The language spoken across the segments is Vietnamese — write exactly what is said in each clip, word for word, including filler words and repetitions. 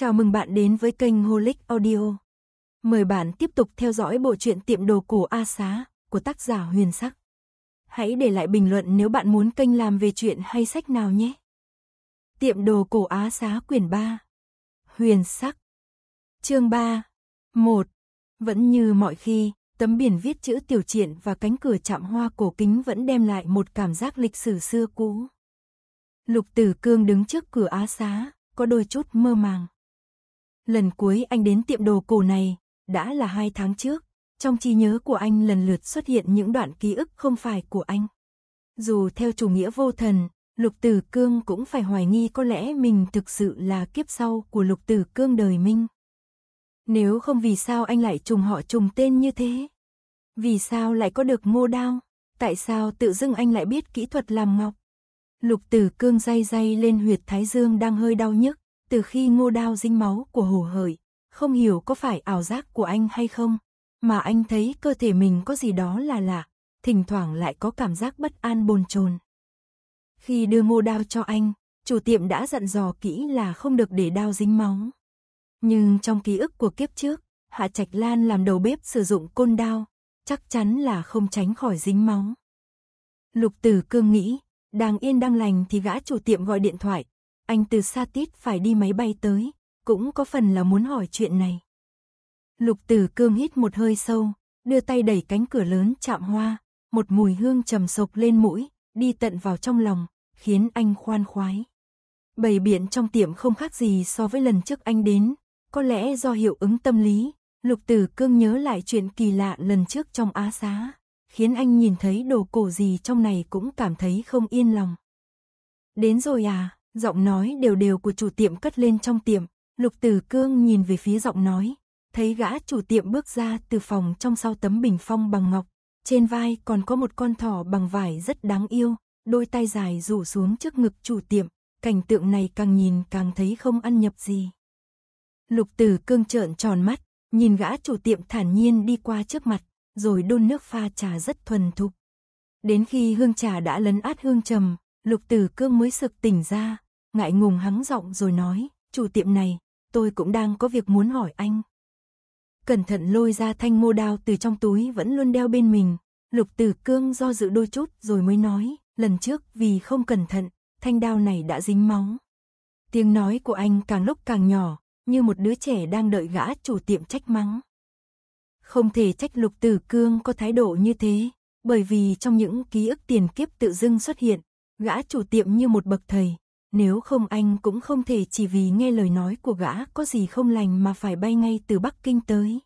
Chào mừng bạn đến với kênh Holic Audio. Mời bạn tiếp tục theo dõi bộ truyện Tiệm đồ cổ Á Xá của tác giả Huyền Sắc. Hãy để lại bình luận nếu bạn muốn kênh làm về truyện hay sách nào nhé. Tiệm đồ cổ Á Xá quyển ba. Huyền Sắc. Chương ba. một. Vẫn như mọi khi, tấm biển viết chữ Tiểu Triện và cánh cửa chạm hoa cổ kính vẫn đem lại một cảm giác lịch sử xưa cũ. Lục Tử Cương đứng trước cửa Á Xá, có đôi chút mơ màng. Lần cuối anh đến tiệm đồ cổ này, đã là hai tháng trước. Trong trí nhớ của anh lần lượt xuất hiện những đoạn ký ức không phải của anh. Dù theo chủ nghĩa vô thần, Lục Tử Cương cũng phải hoài nghi có lẽ mình thực sự là kiếp sau của Lục Tử Cương đời Minh. Nếu không vì sao anh lại trùng họ trùng tên như thế? Vì sao lại có được Ngô Đao? Tại sao tự dưng anh lại biết kỹ thuật làm ngọc? Lục Tử Cương day day lên huyệt thái dương đang hơi đau nhức, từ khi Ngô Đao dính máu của Hồ Hợi, không hiểu có phải ảo giác của anh hay không, mà anh thấy cơ thể mình có gì đó là lạ, thỉnh thoảng lại có cảm giác bất an bồn chồn. Khi đưa Ngô Đao cho anh, chủ tiệm đã dặn dò kỹ là không được để đao dính máu. Nhưng trong ký ức của kiếp trước, Hạ Trạch Lan làm đầu bếp sử dụng côn đao, chắc chắn là không tránh khỏi dính máu. Lục Tử Cương nghĩ, đang yên đang lành thì gã chủ tiệm gọi điện thoại, anh từ xa tít phải đi máy bay tới, cũng có phần là muốn hỏi chuyện này. Lục Tử Cương hít một hơi sâu, đưa tay đẩy cánh cửa lớn chạm hoa, một mùi hương trầm sộc lên mũi, đi tận vào trong lòng, khiến anh khoan khoái. Bày biện trong tiệm không khác gì so với lần trước anh đến, có lẽ do hiệu ứng tâm lý, Lục Tử Cương nhớ lại chuyện kỳ lạ lần trước trong Á Xá, khiến anh nhìn thấy đồ cổ gì trong này cũng cảm thấy không yên lòng. Đến rồi à? Giọng nói đều đều của chủ tiệm cất lên trong tiệm, Lục Tử Cương nhìn về phía giọng nói, thấy gã chủ tiệm bước ra từ phòng trong sau tấm bình phong bằng ngọc, trên vai còn có một con thỏ bằng vải rất đáng yêu, đôi tay dài rủ xuống trước ngực chủ tiệm, cảnh tượng này càng nhìn càng thấy không ăn nhập gì. Lục Tử Cương trợn tròn mắt, nhìn gã chủ tiệm thản nhiên đi qua trước mặt, rồi đun nước pha trà rất thuần thục. Đến khi hương trà đã lấn át hương trầm, Lục Tử Cương mới sực tỉnh ra, ngại ngùng hắng giọng rồi nói, chủ tiệm này, tôi cũng đang có việc muốn hỏi anh. Cẩn thận lôi ra thanh Ngô Đao từ trong túi vẫn luôn đeo bên mình, Lục Tử Cương do dự đôi chút rồi mới nói, lần trước vì không cẩn thận, thanh đao này đã dính máu. Tiếng nói của anh càng lúc càng nhỏ, như một đứa trẻ đang đợi gã chủ tiệm trách mắng. Không thể trách Lục Tử Cương có thái độ như thế, bởi vì trong những ký ức tiền kiếp tự dưng xuất hiện, gã chủ tiệm như một bậc thầy, nếu không anh cũng không thể chỉ vì nghe lời nói của gã có gì không lành mà phải bay ngay từ Bắc Kinh tới.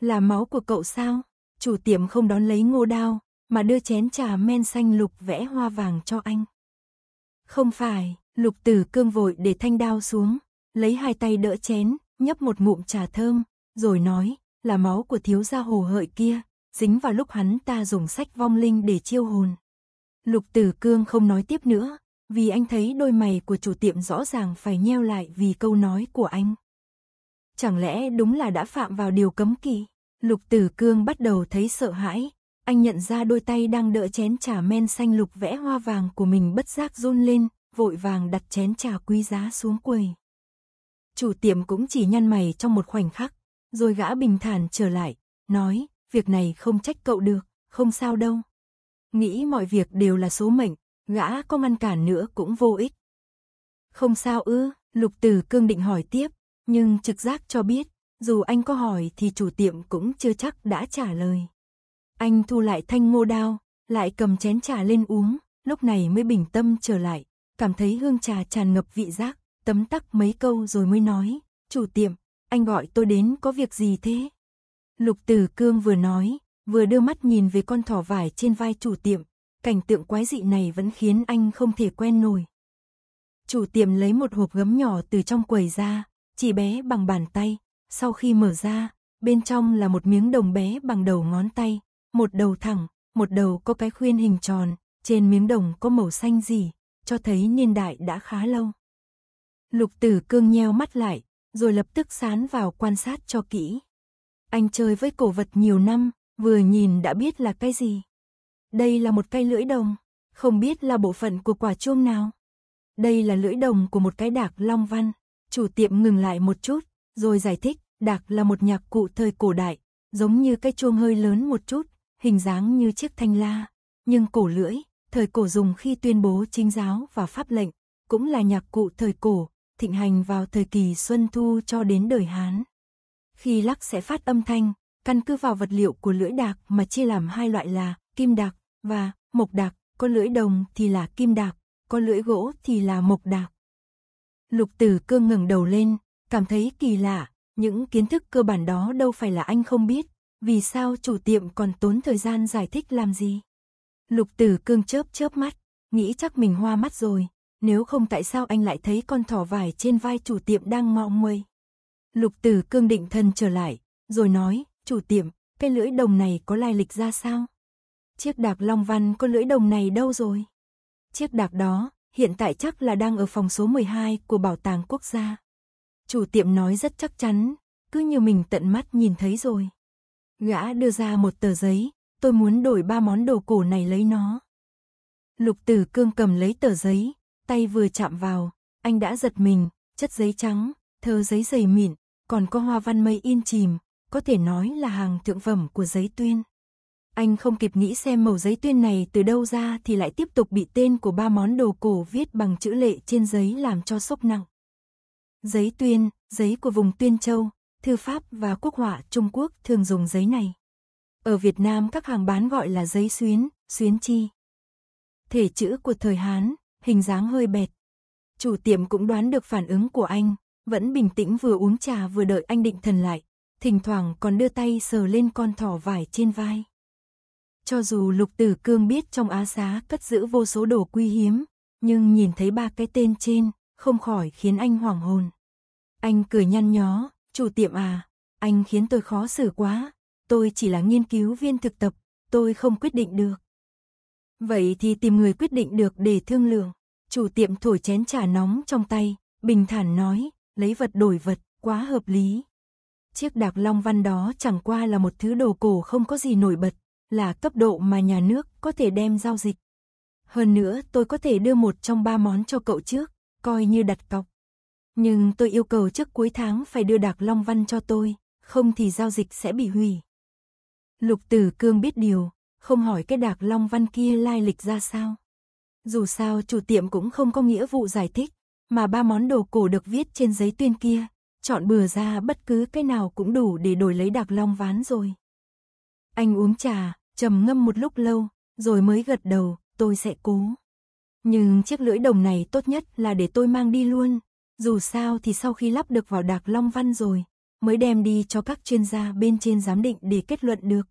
Là máu của cậu sao? Chủ tiệm không đón lấy Ngô Đao, mà đưa chén trà men xanh lục vẽ hoa vàng cho anh. Không phải, Lục Tử Cương vội để thanh đao xuống, lấy hai tay đỡ chén, nhấp một ngụm trà thơm, rồi nói, là máu của thiếu gia Hồ Hợi kia, dính vào lúc hắn ta dùng sách vong linh để chiêu hồn. Lục Tử Cương không nói tiếp nữa, vì anh thấy đôi mày của chủ tiệm rõ ràng phải nheo lại vì câu nói của anh. Chẳng lẽ đúng là đã phạm vào điều cấm kỵ? Lục Tử Cương bắt đầu thấy sợ hãi, anh nhận ra đôi tay đang đỡ chén trà men xanh lục vẽ hoa vàng của mình bất giác run lên, vội vàng đặt chén trà quý giá xuống quầy. Chủ tiệm cũng chỉ nhăn mày trong một khoảnh khắc, rồi gã bình thản trở lại, nói, việc này không trách cậu được, không sao đâu. Nghĩ mọi việc đều là số mệnh, gã có ngăn cản nữa cũng vô ích. Không sao ư? Lục Tử Cương định hỏi tiếp, nhưng trực giác cho biết, dù anh có hỏi thì chủ tiệm cũng chưa chắc đã trả lời. Anh thu lại thanh Ngô Đao, lại cầm chén trà lên uống, lúc này mới bình tâm trở lại, cảm thấy hương trà tràn ngập vị giác, tấm tắc mấy câu rồi mới nói, chủ tiệm, anh gọi tôi đến có việc gì thế? Lục Tử Cương vừa nói, vừa đưa mắt nhìn về con thỏ vải trên vai chủ tiệm, cảnh tượng quái dị này vẫn khiến anh không thể quen nổi. Chủ tiệm lấy một hộp gấm nhỏ từ trong quầy ra, chỉ bé bằng bàn tay, sau khi mở ra, bên trong là một miếng đồng bé bằng đầu ngón tay, một đầu thẳng, một đầu có cái khuyên hình tròn, trên miếng đồng có màu xanh rỉ, cho thấy niên đại đã khá lâu. Lục Tử Cương nheo mắt lại, rồi lập tức sán vào quan sát cho kỹ. Anh chơi với cổ vật nhiều năm, vừa nhìn đã biết là cái gì. Đây là một cây lưỡi đồng, không biết là bộ phận của quả chuông nào. Đây là lưỡi đồng của một cái Đạc Long Văn, Chủ tiệm ngừng lại một chút, rồi giải thích, đạc là một nhạc cụ thời cổ đại, giống như cái chuông hơi lớn một chút, hình dáng như chiếc thanh la, nhưng cổ lưỡi, thời cổ dùng khi tuyên bố chính giáo và pháp lệnh, cũng là nhạc cụ thời cổ, thịnh hành vào thời kỳ Xuân Thu cho đến đời Hán. Khi lắc sẽ phát âm thanh, căn cứ vào vật liệu của lưỡi đạc mà chia làm hai loại là kim đạc và mộc đạc, có lưỡi đồng thì là kim đạc, có lưỡi gỗ thì là mộc đạc. Lục Tử Cương ngẩng đầu lên, cảm thấy kỳ lạ, những kiến thức cơ bản đó đâu phải là anh không biết, vì sao chủ tiệm còn tốn thời gian giải thích làm gì? Lục Tử Cương chớp chớp mắt, nghĩ chắc mình hoa mắt rồi, nếu không tại sao anh lại thấy con thỏ vải trên vai chủ tiệm đang ngọ nguậy? Lục Tử Cương định thần trở lại, rồi nói, chủ tiệm, cái lưỡi đồng này có lai lịch ra sao? Chiếc đạc Long Văn có lưỡi đồng này đâu rồi? Chiếc đạc đó, hiện tại chắc là đang ở phòng số mười hai của Bảo tàng Quốc gia. Chủ tiệm nói rất chắc chắn, cứ như mình tận mắt nhìn thấy rồi. Gã đưa ra một tờ giấy, tôi muốn đổi ba món đồ cổ này lấy nó. Lục Tử Cương cầm lấy tờ giấy, tay vừa chạm vào, anh đã giật mình, chất giấy trắng, thơ giấy dày mịn, còn có hoa văn mây in chìm, có thể nói là hàng thượng phẩm của giấy tuyên. Anh không kịp nghĩ xem màu giấy tuyên này từ đâu ra thì lại tiếp tục bị tên của ba món đồ cổ viết bằng chữ lệ trên giấy làm cho sốc nặng. Giấy tuyên, giấy của vùng Tuyên Châu, thư pháp và quốc họa Trung Quốc thường dùng giấy này. Ở Việt Nam các hàng bán gọi là giấy xuyến, xuyến chi. Thể chữ của thời Hán, hình dáng hơi bẹt. Chủ tiệm cũng đoán được phản ứng của anh, vẫn bình tĩnh vừa uống trà vừa đợi anh định thần lại, thỉnh thoảng còn đưa tay sờ lên con thỏ vải trên vai. Cho dù Lục Tử Cương biết trong Á Xá cất giữ vô số đồ quý hiếm, nhưng nhìn thấy ba cái tên trên, không khỏi khiến anh hoảng hồn. Anh cười nhăn nhó, chủ tiệm à, anh khiến tôi khó xử quá, tôi chỉ là nghiên cứu viên thực tập, tôi không quyết định được. Vậy thì tìm người quyết định được để thương lượng, chủ tiệm thổi chén trà nóng trong tay, bình thản nói, lấy vật đổi vật, quá hợp lý. Chiếc đạc Long Văn đó chẳng qua là một thứ đồ cổ không có gì nổi bật, là cấp độ mà nhà nước có thể đem giao dịch. Hơn nữa tôi có thể đưa một trong ba món cho cậu trước, coi như đặt cọc. Nhưng tôi yêu cầu trước cuối tháng phải đưa đạc Long Văn cho tôi, không thì giao dịch sẽ bị hủy. Lục Tử Cương biết điều, không hỏi cái đạc Long Văn kia lai lịch ra sao. Dù sao chủ tiệm cũng không có nghĩa vụ giải thích, mà ba món đồ cổ được viết trên giấy tuyên kia, chọn bừa ra bất cứ cái nào cũng đủ để đổi lấy đạc Long Văn rồi. Anh uống trà, trầm ngâm một lúc lâu, rồi mới gật đầu, tôi sẽ cố. Nhưng chiếc lưỡi đồng này tốt nhất là để tôi mang đi luôn, dù sao thì sau khi lắp được vào đạc Long Văn rồi, mới đem đi cho các chuyên gia bên trên giám định để kết luận được.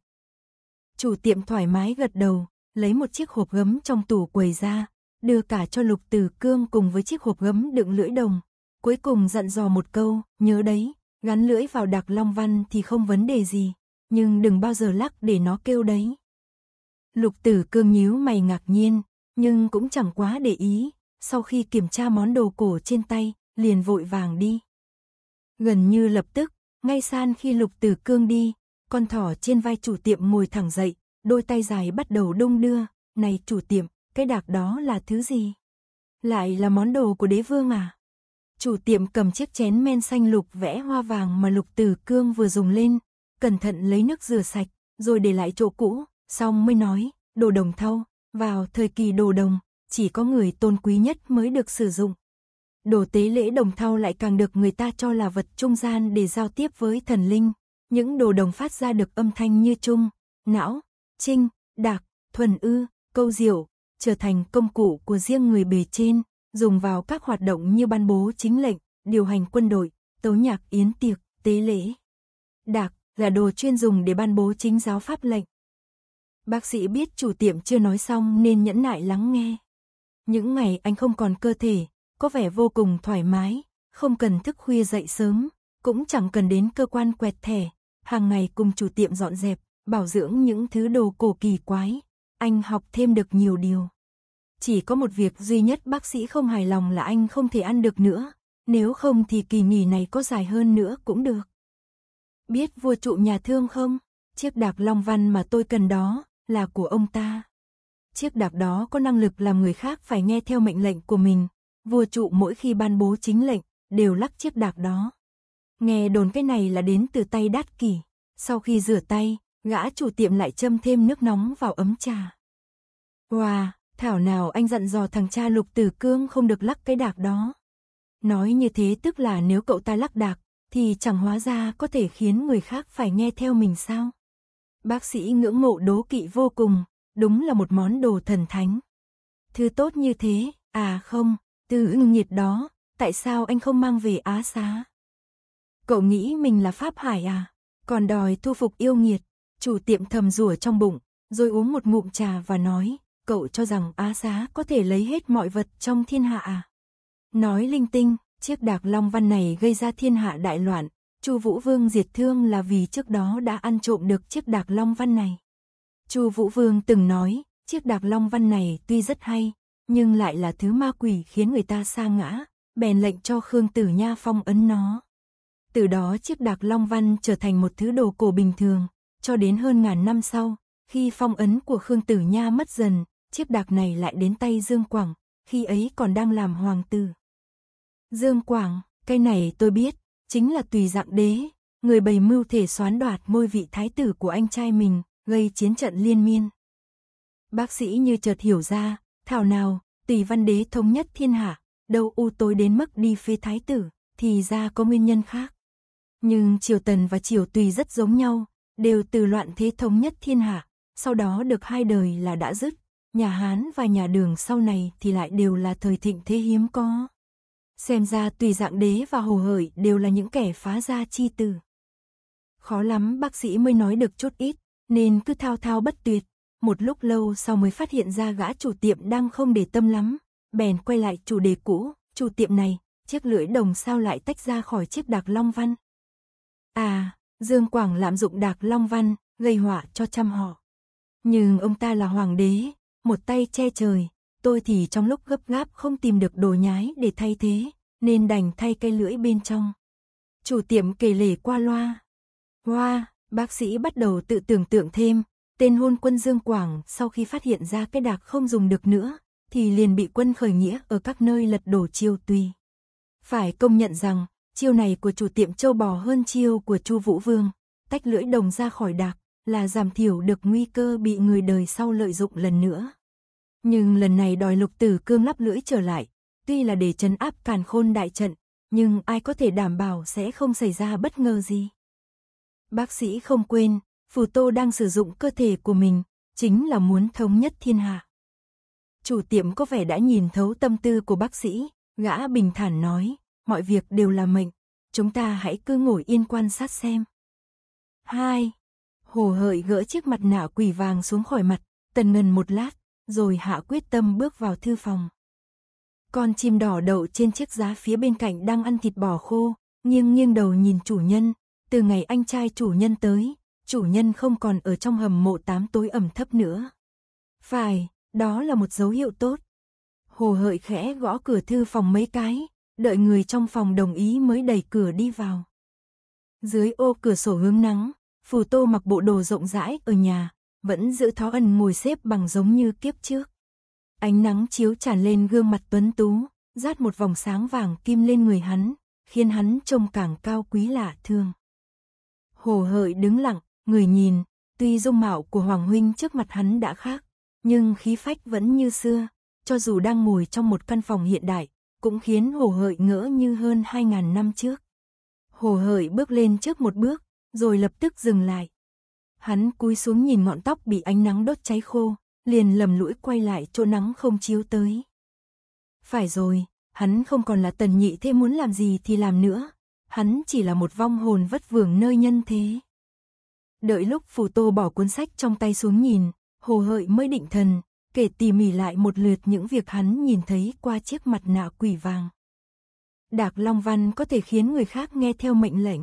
Chủ tiệm thoải mái gật đầu, lấy một chiếc hộp gấm trong tủ quầy ra, đưa cả cho Lục Tử Cương cùng với chiếc hộp gấm đựng lưỡi đồng, cuối cùng dặn dò một câu, nhớ đấy, gắn lưỡi vào đạc Long Văn thì không vấn đề gì. Nhưng đừng bao giờ lắc để nó kêu đấy. Lục Tử Cương nhíu mày ngạc nhiên, nhưng cũng chẳng quá để ý, sau khi kiểm tra món đồ cổ trên tay, liền vội vàng đi. Gần như lập tức, ngay san khi Lục Tử Cương đi, con thỏ trên vai chủ tiệm ngồi thẳng dậy, đôi tay dài bắt đầu đung đưa, này chủ tiệm, cái đạc đó là thứ gì? Lại là món đồ của đế vương à? Chủ tiệm cầm chiếc chén men xanh lục vẽ hoa vàng mà Lục Tử Cương vừa dùng lên, cẩn thận lấy nước rửa sạch, rồi để lại chỗ cũ, xong mới nói, đồ đồng thau, vào thời kỳ đồ đồng, chỉ có người tôn quý nhất mới được sử dụng. Đồ tế lễ đồng thau lại càng được người ta cho là vật trung gian để giao tiếp với thần linh, những đồ đồng phát ra được âm thanh như trung, não, trinh, đạc, thuần ư, câu diệu, trở thành công cụ của riêng người bề trên, dùng vào các hoạt động như ban bố chính lệnh, điều hành quân đội, tấu nhạc yến tiệc, tế lễ. Đạc là đồ chuyên dùng để ban bố chính giáo pháp lệnh. Bác sĩ biết chủ tiệm chưa nói xong nên nhẫn nại lắng nghe. Những ngày anh không còn cơ thể, có vẻ vô cùng thoải mái, không cần thức khuya dậy sớm, cũng chẳng cần đến cơ quan quẹt thẻ, hàng ngày cùng chủ tiệm dọn dẹp, bảo dưỡng những thứ đồ cổ kỳ quái, anh học thêm được nhiều điều. Chỉ có một việc duy nhất bác sĩ không hài lòng là anh không thể ăn được nữa, nếu không thì kỳ nghỉ này có dài hơn nữa cũng được. Biết vua trụ nhà thương không? Chiếc đạc Long Văn mà tôi cần đó, là của ông ta. Chiếc đạc đó có năng lực làm người khác phải nghe theo mệnh lệnh của mình. Vua trụ mỗi khi ban bố chính lệnh, đều lắc chiếc đạc đó. Nghe đồn cái này là đến từ tay Đát Kỷ. Sau khi rửa tay, gã chủ tiệm lại châm thêm nước nóng vào ấm trà. Wow, thảo nào anh dặn dò thằng cha Lục Tử Cương không được lắc cái đạc đó. Nói như thế tức là nếu cậu ta lắc đạc, thì chẳng hóa ra có thể khiến người khác phải nghe theo mình sao. Bác sĩ ngưỡng mộ đố kỵ vô cùng, đúng là một món đồ thần thánh. Thứ tốt như thế, à không, từ ưng nhiệt đó, tại sao anh không mang về Á Xá? Cậu nghĩ mình là Pháp Hải à? Còn đòi thu phục yêu nghiệt, chủ tiệm thầm rủa trong bụng, rồi uống một ngụm trà và nói, cậu cho rằng Á Xá có thể lấy hết mọi vật trong thiên hạ à? Nói linh tinh, chiếc Đạc Long Văn này gây ra thiên hạ đại loạn, Chu Vũ Vương diệt Thương là vì trước đó đã ăn trộm được chiếc Đạc Long Văn này. Chu Vũ Vương từng nói, chiếc Đạc Long Văn này tuy rất hay, nhưng lại là thứ ma quỷ khiến người ta sa ngã, bèn lệnh cho Khương Tử Nha phong ấn nó. Từ đó chiếc Đạc Long Văn trở thành một thứ đồ cổ bình thường, cho đến hơn ngàn năm sau, khi phong ấn của Khương Tử Nha mất dần, chiếc đạc này lại đến tay Dương Quảng, khi ấy còn đang làm hoàng tử. Dương Quảng, cái này tôi biết, chính là Tùy Dạng Đế, người bày mưu thể soán đoạt ngôi vị thái tử của anh trai mình, gây chiến trận liên miên. Bác sĩ như chợt hiểu ra, thảo nào, Tùy Văn Đế thống nhất thiên hạ, đâu u tối đến mức đi phế thái tử, thì ra có nguyên nhân khác. Nhưng triều Tần và triều Tùy rất giống nhau, đều từ loạn thế thống nhất thiên hạ, sau đó được hai đời là đã dứt, nhà Hán và nhà Đường sau này thì lại đều là thời thịnh thế hiếm có. Xem ra Tùy Dạng Đế và Hồ Hợi đều là những kẻ phá gia chi tử. Khó lắm bác sĩ mới nói được chút ít, nên cứ thao thao bất tuyệt, một lúc lâu sau mới phát hiện ra gã chủ tiệm đang không để tâm lắm, bèn quay lại chủ đề cũ, chủ tiệm này, chiếc lưỡi đồng sao lại tách ra khỏi chiếc Đạc Long Văn. À, Dương Quảng lạm dụng Đạc Long Văn, gây họa cho trăm họ. Nhưng ông ta là hoàng đế, một tay che trời, tôi thì trong lúc gấp gáp không tìm được đồ nhái để thay thế, nên đành thay cây lưỡi bên trong. Chủ tiệm kể lể qua loa. Hoa, bác sĩ bắt đầu tự tưởng tượng thêm, tên hôn quân Dương Quảng sau khi phát hiện ra cái đạc không dùng được nữa, thì liền bị quân khởi nghĩa ở các nơi lật đổ triều Tùy. Phải công nhận rằng, chiêu này của chủ tiệm châu bò hơn chiêu của Chu Vũ Vương, tách lưỡi đồng ra khỏi đạc, là giảm thiểu được nguy cơ bị người đời sau lợi dụng lần nữa. Nhưng lần này đòi Lục Tử Cương lắp lưỡi trở lại, tuy là để trấn áp Càn Khôn đại trận, nhưng ai có thể đảm bảo sẽ không xảy ra bất ngờ gì. Bác sĩ không quên, Phù Tô đang sử dụng cơ thể của mình, chính là muốn thống nhất thiên hạ. Chủ tiệm có vẻ đã nhìn thấu tâm tư của bác sĩ, gã bình thản nói. Mọi việc đều là mệnh, chúng ta hãy cứ ngồi yên quan sát xem. Hai, Hồ Hợi gỡ chiếc mặt nạ quỷ vàng xuống khỏi mặt, tần ngần một lát, rồi hạ quyết tâm bước vào thư phòng. Con chim đỏ đậu trên chiếc giá phía bên cạnh đang ăn thịt bò khô, nghiêng nghiêng đầu nhìn chủ nhân. Từ ngày anh trai chủ nhân tới, chủ nhân không còn ở trong hầm mộ tám tối ẩm thấp nữa. Phải, đó là một dấu hiệu tốt. Hồ Hợi khẽ gõ cửa thư phòng mấy cái. Đợi người trong phòng đồng ý mới đẩy cửa đi vào. Dưới ô cửa sổ hướng nắng, Phù Tô mặc bộ đồ rộng rãi ở nhà, vẫn giữ thói ẩn ngồi xếp bằng giống như kiếp trước. Ánh nắng chiếu tràn lên gương mặt tuấn tú, rát một vòng sáng vàng kim lên người hắn, khiến hắn trông càng cao quý lạ thường. Hồ Hợi đứng lặng, người nhìn, tuy dung mạo của Hoàng Huynh trước mặt hắn đã khác, nhưng khí phách vẫn như xưa, cho dù đang ngồi trong một căn phòng hiện đại. Cũng khiến Hồ Hợi ngỡ như hơn hai ngàn năm trước. Hồ Hợi bước lên trước một bước, rồi lập tức dừng lại. Hắn cúi xuống nhìn ngọn tóc bị ánh nắng đốt cháy khô, liền lầm lũi quay lại chỗ nắng không chiếu tới. Phải rồi, hắn không còn là Tần Nhị Thế muốn làm gì thì làm nữa, hắn chỉ là một vong hồn vất vưởng nơi nhân thế. Đợi lúc Phù Tô bỏ cuốn sách trong tay xuống nhìn, Hồ Hợi mới định thần. Kể tỉ mỉ lại một lượt những việc hắn nhìn thấy qua chiếc mặt nạ quỷ vàng. Đạc Long Văn có thể khiến người khác nghe theo mệnh lệnh.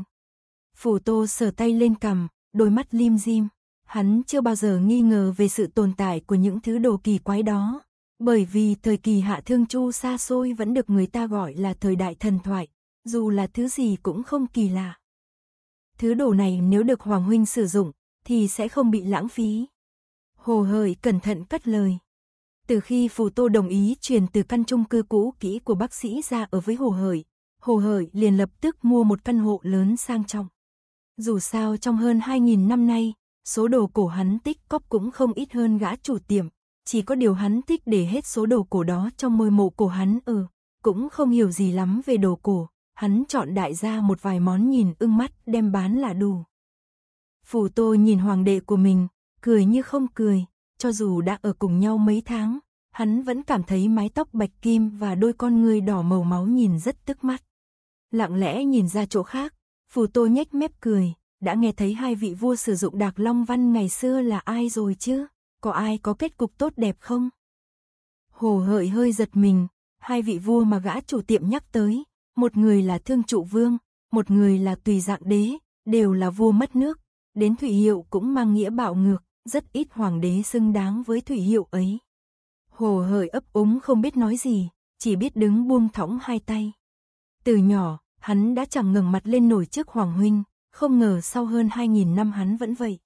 Phù Tô sờ tay lên cằm, đôi mắt lim dim. Hắn chưa bao giờ nghi ngờ về sự tồn tại của những thứ đồ kỳ quái đó. Bởi vì thời kỳ Hạ Thương Chu xa xôi vẫn được người ta gọi là thời đại thần thoại. Dù là thứ gì cũng không kỳ lạ. Thứ đồ này nếu được Hoàng Huynh sử dụng thì sẽ không bị lãng phí. Hồ Hợi cẩn thận cất lời. Từ khi Phù Tô đồng ý chuyển từ căn chung cư cũ kỹ của bác sĩ ra ở với Hồ Hợi, Hồ Hợi liền lập tức mua một căn hộ lớn sang trọng. Dù sao trong hơn hai nghìn năm nay, số đồ cổ hắn tích cóp cũng không ít hơn gã chủ tiệm, chỉ có điều hắn thích để hết số đồ cổ đó trong ngôi mộ cổ hắn ở, ừ, cũng không hiểu gì lắm về đồ cổ, hắn chọn đại ra một vài món nhìn ưng mắt đem bán là đủ. Phù Tô nhìn hoàng đệ của mình, cười như không cười, cho dù đã ở cùng nhau mấy tháng, hắn vẫn cảm thấy mái tóc bạch kim và đôi con ngươi đỏ màu máu nhìn rất tức mắt. Lặng lẽ nhìn ra chỗ khác, Phù Tô nhếch mép cười, đã nghe thấy hai vị vua sử dụng Đạc Long Văn ngày xưa là ai rồi chứ, có ai có kết cục tốt đẹp không? Hồ Hợi hơi giật mình, hai vị vua mà gã chủ tiệm nhắc tới, một người là Thương Trụ Vương, một người là Tùy Dạng Đế, đều là vua mất nước, đến thủy hiệu cũng mang nghĩa bạo ngược, rất ít hoàng đế xứng đáng với thủy hiệu ấy. Hồ Hợi ấp úng không biết nói gì, chỉ biết đứng buông thõng hai tay. Từ nhỏ, hắn đã chẳng ngẩng mặt lên nổi trước hoàng huynh, không ngờ sau hơn hai nghìn năm hắn vẫn vậy.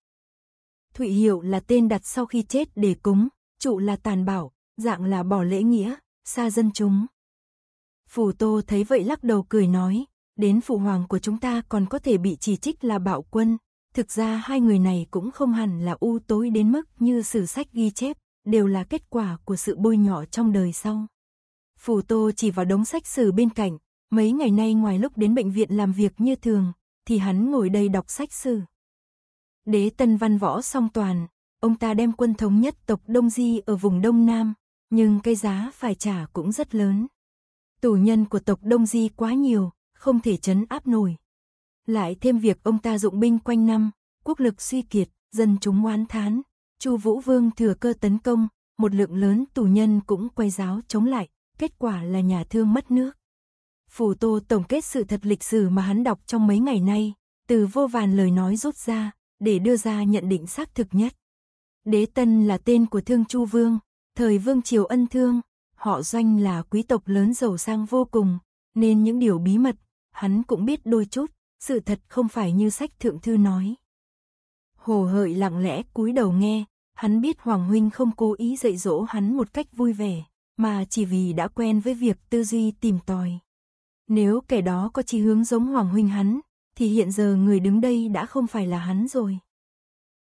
Thụy hiệu là tên đặt sau khi chết để cúng, trụ là tàn bảo, dạng là bỏ lễ nghĩa, xa dân chúng. Phù Tô thấy vậy lắc đầu cười nói, đến phụ hoàng của chúng ta còn có thể bị chỉ trích là bạo quân. Thực ra hai người này cũng không hẳn là u tối đến mức như sử sách ghi chép, đều là kết quả của sự bôi nhọ trong đời sau. Phù Tô chỉ vào đống sách sử bên cạnh, mấy ngày nay ngoài lúc đến bệnh viện làm việc như thường, thì hắn ngồi đây đọc sách sử. Đế Tân văn võ song toàn, ông ta đem quân thống nhất tộc Đông Di ở vùng Đông Nam, nhưng cái giá phải trả cũng rất lớn. Tù nhân của tộc Đông Di quá nhiều, không thể trấn áp nổi. Lại thêm việc ông ta dụng binh quanh năm, quốc lực suy kiệt, dân chúng oán thán, Chu Vũ Vương thừa cơ tấn công, một lượng lớn tù nhân cũng quay giáo chống lại, kết quả là nhà thương mất nước. Phù Tô tổng kết sự thật lịch sử mà hắn đọc trong mấy ngày nay, từ vô vàn lời nói rút ra, để đưa ra nhận định xác thực nhất. Đế Tân là tên của Thương Chu Vương, thời Vương Triều Ân Thương, họ Doanh là quý tộc lớn giàu sang vô cùng, nên những điều bí mật, hắn cũng biết đôi chút, sự thật không phải như sách thượng thư nói. Hồ Hợi lặng lẽ cúi đầu nghe, hắn biết hoàng huynh không cố ý dạy dỗ hắn một cách vui vẻ, mà chỉ vì đã quen với việc tư duy tìm tòi. Nếu kẻ đó có chí hướng giống hoàng huynh hắn, thì hiện giờ người đứng đây đã không phải là hắn rồi.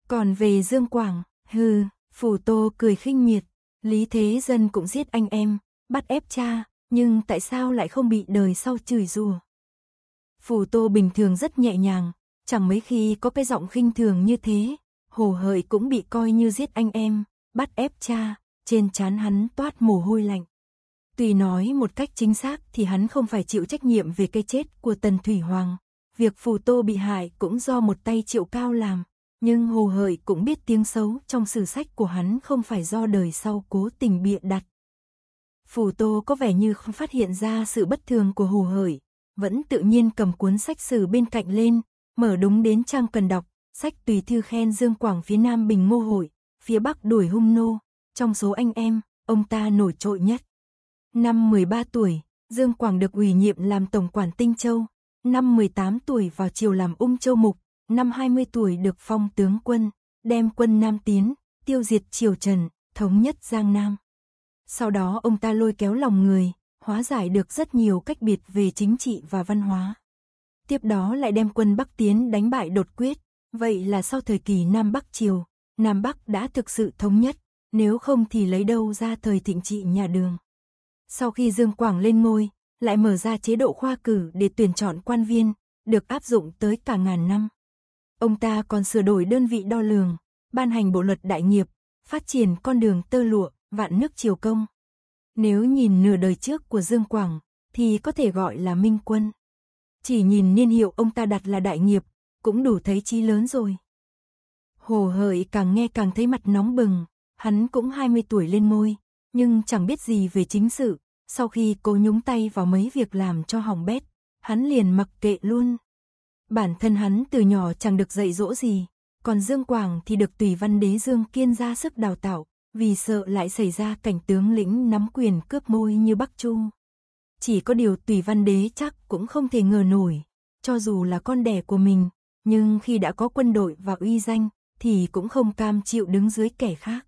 Còn về Dương Quảng, hừ, Phù Tô cười khinh miệt, Lý Thế Dân cũng giết anh em, bắt ép cha, nhưng tại sao lại không bị đời sau chửi rủa? Phù Tô bình thường rất nhẹ nhàng, chẳng mấy khi có cái giọng khinh thường như thế, Hồ Hợi cũng bị coi như giết anh em, bắt ép cha, trên trán hắn toát mồ hôi lạnh. Tuy nói một cách chính xác thì hắn không phải chịu trách nhiệm về cái chết của Tần Thủy Hoàng, việc Phù Tô bị hại cũng do một tay Triệu Cao làm, nhưng Hồ Hợi cũng biết tiếng xấu trong sử sách của hắn không phải do đời sau cố tình bịa đặt. Phù Tô có vẻ như không phát hiện ra sự bất thường của Hồ Hợi, vẫn tự nhiên cầm cuốn sách sử bên cạnh lên, mở đúng đến trang cần đọc, sách tùy thư khen Dương Quảng phía Nam bình Ngô Hội, phía Bắc đuổi Hung Nô, trong số anh em, ông ta nổi trội nhất. Năm mười ba tuổi, Dương Quảng được ủy nhiệm làm tổng quản Tinh Châu, năm mười tám tuổi vào triều làm Ung Châu Mục, năm hai mươi tuổi được phong tướng quân, đem quân Nam tiến, tiêu diệt triều Trần, thống nhất Giang Nam. Sau đó ông ta lôi kéo lòng người, hóa giải được rất nhiều cách biệt về chính trị và văn hóa. Tiếp đó lại đem quân Bắc tiến đánh bại Đột Quyết, vậy là sau thời kỳ Nam Bắc triều, Nam Bắc đã thực sự thống nhất, nếu không thì lấy đâu ra thời thịnh trị nhà Đường. Sau khi Dương Quảng lên ngôi, lại mở ra chế độ khoa cử để tuyển chọn quan viên, được áp dụng tới cả ngàn năm. Ông ta còn sửa đổi đơn vị đo lường, ban hành bộ luật đại nghiệp, phát triển con đường tơ lụa, vạn nước triều công. Nếu nhìn nửa đời trước của Dương Quảng, thì có thể gọi là minh quân. Chỉ nhìn niên hiệu ông ta đặt là đại nghiệp, cũng đủ thấy chí lớn rồi. Hồ Hợi càng nghe càng thấy mặt nóng bừng, hắn cũng hai mươi tuổi lên ngôi, nhưng chẳng biết gì về chính sự. Sau khi cô nhúng tay vào mấy việc làm cho hỏng bét, hắn liền mặc kệ luôn. Bản thân hắn từ nhỏ chẳng được dạy dỗ gì, còn Dương Quảng thì được Tùy Văn Đế Dương Kiên ra sức đào tạo, vì sợ lại xảy ra cảnh tướng lĩnh nắm quyền cướp môi như Bắc Chu. Chỉ có điều Tùy Văn Đế chắc cũng không thể ngờ nổi, cho dù là con đẻ của mình, nhưng khi đã có quân đội và uy danh, thì cũng không cam chịu đứng dưới kẻ khác.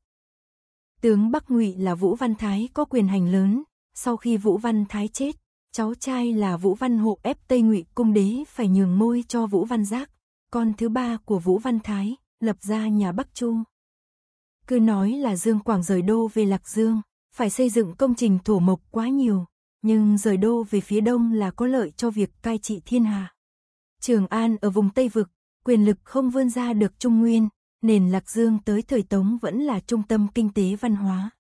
Tướng Bắc Ngụy là Vũ Văn Thái có quyền hành lớn. Sau khi Vũ Văn Thái chết, cháu trai là Vũ Văn Hộ ép Tây Ngụy Cung Đế phải nhường ngôi cho Vũ Văn Giác, con thứ ba của Vũ Văn Thái, lập ra nhà Bắc Chu. Cứ nói là Dương Quảng rời đô về Lạc Dương, phải xây dựng công trình thổ mộc quá nhiều, nhưng rời đô về phía đông là có lợi cho việc cai trị thiên hạ. Trường An ở vùng Tây Vực, quyền lực không vươn ra được Trung Nguyên, nên Lạc Dương tới thời Tống vẫn là trung tâm kinh tế văn hóa.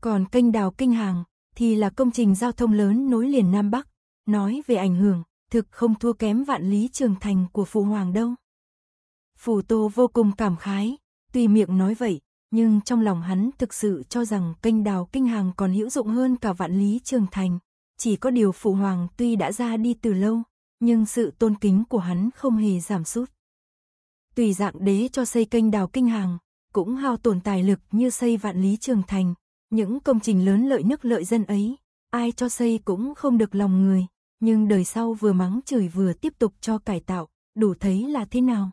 Còn kênh đào Kinh Hàng thì là công trình giao thông lớn nối liền Nam Bắc, nói về ảnh hưởng, thực không thua kém Vạn Lý Trường Thành của Phụ Hoàng đâu. Phù Tô vô cùng cảm khái, tuy miệng nói vậy, nhưng trong lòng hắn thực sự cho rằng kênh đào Kinh Hàng còn hữu dụng hơn cả Vạn Lý Trường Thành. Chỉ có điều Phụ Hoàng tuy đã ra đi từ lâu, nhưng sự tôn kính của hắn không hề giảm sút. Tùy Dạng Đế cho xây kênh đào Kinh Hàng, cũng hao tổn tài lực như xây Vạn Lý Trường Thành. Những công trình lớn lợi nước lợi dân ấy, ai cho xây cũng không được lòng người, nhưng đời sau vừa mắng chửi vừa tiếp tục cho cải tạo, đủ thấy là thế nào.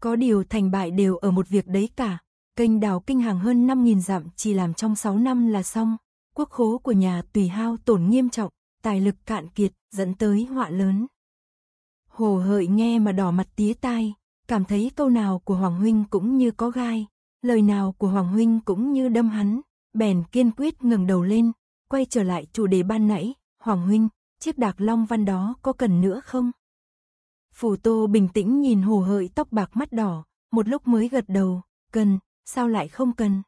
Có điều thành bại đều ở một việc đấy cả, kênh đào Kinh Hàng hơn năm nghìn dặm chỉ làm trong sáu năm là xong, quốc khố của nhà Tùy hao tổn nghiêm trọng, tài lực cạn kiệt, dẫn tới họa lớn. Hồ Hợi nghe mà đỏ mặt tía tai, cảm thấy câu nào của Hoàng Huynh cũng như có gai, lời nào của Hoàng Huynh cũng như đâm hắn. Bèn kiên quyết ngẩng đầu lên, quay trở lại chủ đề ban nãy, Hoàng Huynh, chiếc Đạc Long Văn đó có cần nữa không? Phù Tô bình tĩnh nhìn Hồ Hợi tóc bạc mắt đỏ, một lúc mới gật đầu, cần, sao lại không cần?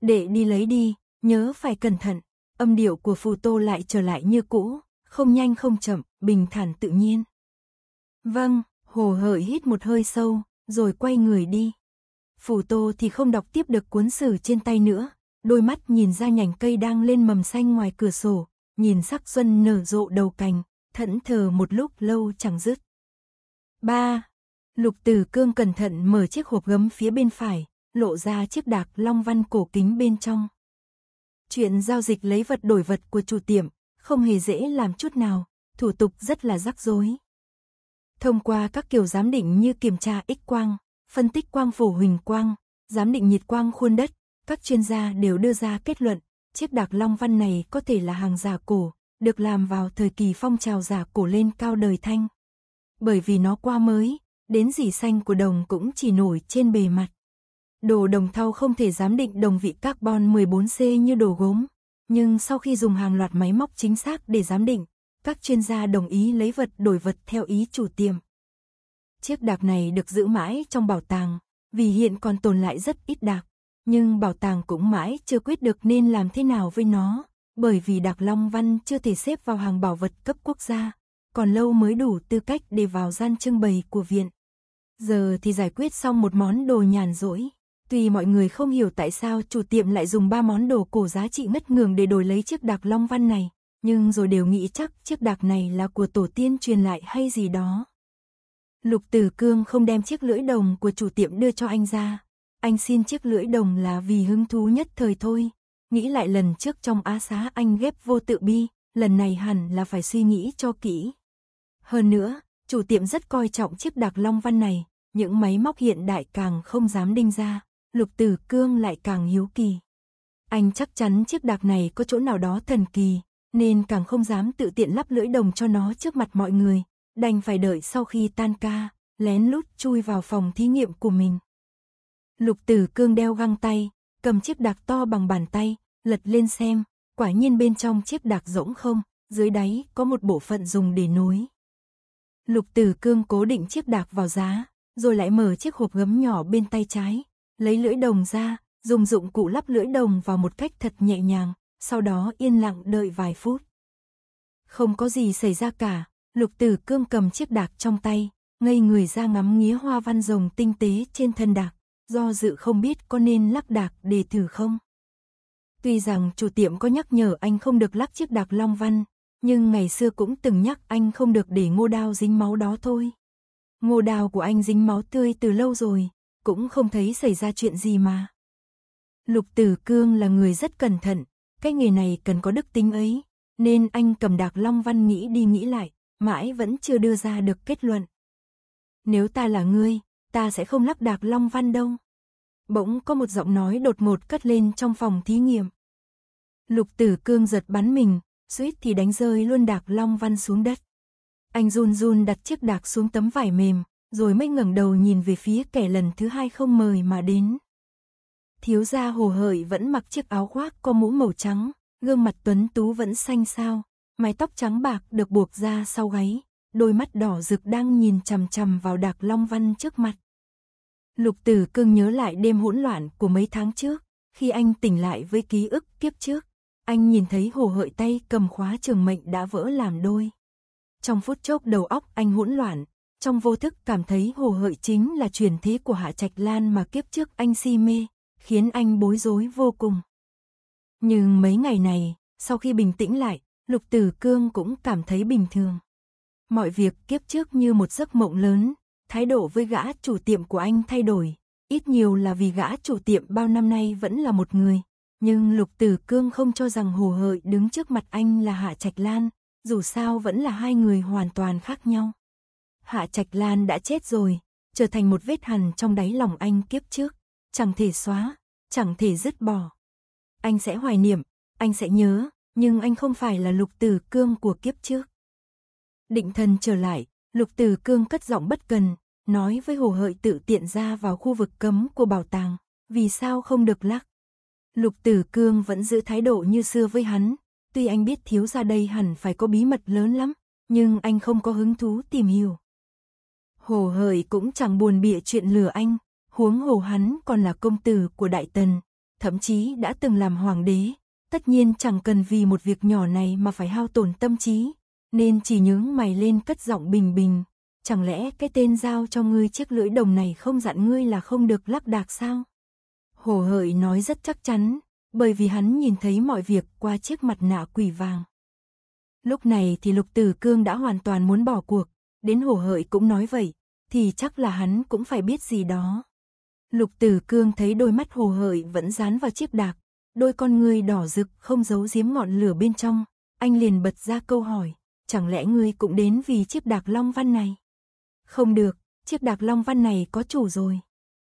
Để đi lấy đi, nhớ phải cẩn thận, âm điệu của Phù Tô lại trở lại như cũ, không nhanh không chậm, bình thản tự nhiên. Vâng, Hồ Hợi hít một hơi sâu, rồi quay người đi. Phù Tô thì không đọc tiếp được cuốn sử trên tay nữa. Đôi mắt nhìn ra nhành cây đang lên mầm xanh ngoài cửa sổ, nhìn sắc xuân nở rộ đầu cành, thẫn thờ một lúc lâu chẳng dứt. ba. Lục Tử Cương cẩn thận mở chiếc hộp gấm phía bên phải, lộ ra chiếc Đạc Long Văn cổ kính bên trong. Chuyện giao dịch lấy vật đổi vật của chủ tiệm không hề dễ làm chút nào, thủ tục rất là rắc rối. Thông qua các kiểu giám định như kiểm tra X-quang, phân tích quang phổ huỳnh quang, giám định nhiệt quang khuôn đất, các chuyên gia đều đưa ra kết luận, chiếc Đạc Long Văn này có thể là hàng giả cổ, được làm vào thời kỳ phong trào giả cổ lên cao đời Thanh. Bởi vì nó quá mới, đến rỉ xanh của đồng cũng chỉ nổi trên bề mặt. Đồ đồng thau không thể giám định đồng vị carbon mười bốn C như đồ gốm, nhưng sau khi dùng hàng loạt máy móc chính xác để giám định, các chuyên gia đồng ý lấy vật đổi vật theo ý chủ tiệm. Chiếc đạc này được giữ mãi trong bảo tàng, vì hiện còn tồn lại rất ít đạc. Nhưng bảo tàng cũng mãi chưa quyết được nên làm thế nào với nó, bởi vì Đạc Long Văn chưa thể xếp vào hàng bảo vật cấp quốc gia, còn lâu mới đủ tư cách để vào gian trưng bày của viện. Giờ thì giải quyết xong một món đồ nhàn rỗi, tuy mọi người không hiểu tại sao chủ tiệm lại dùng ba món đồ cổ giá trị ngất ngường để đổi lấy chiếc Đạc Long Văn này, nhưng rồi đều nghĩ chắc chiếc đạc này là của tổ tiên truyền lại hay gì đó. Lục Tử Cương không đem chiếc lưỡi đồng của chủ tiệm đưa cho anh ra. Anh xin chiếc lưỡi đồng là vì hứng thú nhất thời thôi, nghĩ lại lần trước trong Á Xá anh ghép vô tự bi, lần này hẳn là phải suy nghĩ cho kỹ. Hơn nữa, chủ tiệm rất coi trọng chiếc Đạc Long Văn này, những máy móc hiện đại càng không dám đinh ra, Lục Tử Cương lại càng hiếu kỳ. Anh chắc chắn chiếc đạc này có chỗ nào đó thần kỳ, nên càng không dám tự tiện lắp lưỡi đồng cho nó trước mặt mọi người, đành phải đợi sau khi tan ca, lén lút chui vào phòng thí nghiệm của mình. Lục Tử Cương đeo găng tay, cầm chiếc đạc to bằng bàn tay, lật lên xem, quả nhiên bên trong chiếc đạc rỗng không, dưới đáy có một bộ phận dùng để nối. Lục Tử Cương cố định chiếc đạc vào giá, rồi lại mở chiếc hộp gấm nhỏ bên tay trái, lấy lưỡi đồng ra, dùng dụng cụ lắp lưỡi đồng vào một cách thật nhẹ nhàng, sau đó yên lặng đợi vài phút. Không có gì xảy ra cả, Lục Tử Cương cầm chiếc đạc trong tay, ngây người ra ngắm nghía hoa văn rồng tinh tế trên thân đạc. Do dự không biết có nên lắc đạc để thử không. Tuy rằng chủ tiệm có nhắc nhở anh không được lắc chiếc Đạc Long Văn, nhưng ngày xưa cũng từng nhắc anh không được để Ngô Đao dính máu đó thôi. Ngô Đao của anh dính máu tươi từ lâu rồi, cũng không thấy xảy ra chuyện gì mà. Lục Tử Cương là người rất cẩn thận, cái nghề này cần có đức tính ấy, nên anh cầm Đạc Long Văn nghĩ đi nghĩ lại, mãi vẫn chưa đưa ra được kết luận. Nếu ta là ngươi, ta sẽ không lắc Đạc Long Văn đâu. Bỗng có một giọng nói đột ngột cất lên trong phòng thí nghiệm. Lục Tử Cương giật bắn mình, suýt thì đánh rơi luôn Đạc Long Văn xuống đất. Anh run run đặt chiếc đạc xuống tấm vải mềm, rồi mới ngẩng đầu nhìn về phía kẻ lần thứ hai không mời mà đến. Thiếu gia Hồ Hợi vẫn mặc chiếc áo khoác có mũ màu trắng, gương mặt tuấn tú vẫn xanh xao, mái tóc trắng bạc được buộc ra sau gáy, đôi mắt đỏ rực đang nhìn chằm chằm vào Đạc Long Văn trước mặt. Lục Tử Cương nhớ lại đêm hỗn loạn của mấy tháng trước, khi anh tỉnh lại với ký ức kiếp trước, anh nhìn thấy Hồ Hợi tay cầm khóa trường mệnh đã vỡ làm đôi. Trong phút chốc đầu óc anh hỗn loạn, trong vô thức cảm thấy Hồ Hợi chính là truyền thế của Hạ Trạch Lan mà kiếp trước anh si mê, khiến anh bối rối vô cùng. Nhưng mấy ngày này, sau khi bình tĩnh lại, Lục Tử Cương cũng cảm thấy bình thường. Mọi việc kiếp trước như một giấc mộng lớn, thái độ với gã chủ tiệm của anh thay đổi, ít nhiều là vì gã chủ tiệm bao năm nay vẫn là một người. Nhưng Lục Tử Cương không cho rằng Hồ Hợi đứng trước mặt anh là Hạ Trạch Lan, dù sao vẫn là hai người hoàn toàn khác nhau. Hạ Trạch Lan đã chết rồi, trở thành một vết hằn trong đáy lòng anh kiếp trước, chẳng thể xóa, chẳng thể dứt bỏ. Anh sẽ hoài niệm, anh sẽ nhớ, nhưng anh không phải là Lục Tử Cương của kiếp trước. Định thần trở lại, Lục Tử Cương cất giọng bất cần, nói với Hồ Hợi tự tiện ra vào khu vực cấm của bảo tàng, vì sao không được lắc. Lục Tử Cương vẫn giữ thái độ như xưa với hắn, tuy anh biết thiếu gia đây hẳn phải có bí mật lớn lắm, nhưng anh không có hứng thú tìm hiểu. Hồ Hợi cũng chẳng buồn bịa chuyện lừa anh, huống hồ hắn còn là công tử của Đại Tần, thậm chí đã từng làm hoàng đế, tất nhiên chẳng cần vì một việc nhỏ này mà phải hao tổn tâm trí, nên chỉ nhướng mày lên cất giọng bình bình, chẳng lẽ cái tên giao cho ngươi chiếc lưỡi đồng này không dặn ngươi là không được lắc đạc sao? Hồ Hợi nói rất chắc chắn, bởi vì hắn nhìn thấy mọi việc qua chiếc mặt nạ quỷ vàng. Lúc này thì Lục Tử Cương đã hoàn toàn muốn bỏ cuộc, đến Hồ Hợi cũng nói vậy, thì chắc là hắn cũng phải biết gì đó. Lục Tử Cương thấy đôi mắt Hồ Hợi vẫn dán vào chiếc đạc, đôi con ngươi đỏ rực không giấu giếm ngọn lửa bên trong, anh liền bật ra câu hỏi, chẳng lẽ ngươi cũng đến vì chiếc đạc Long Văn này? Không được, chiếc đạc Long Văn này có chủ rồi.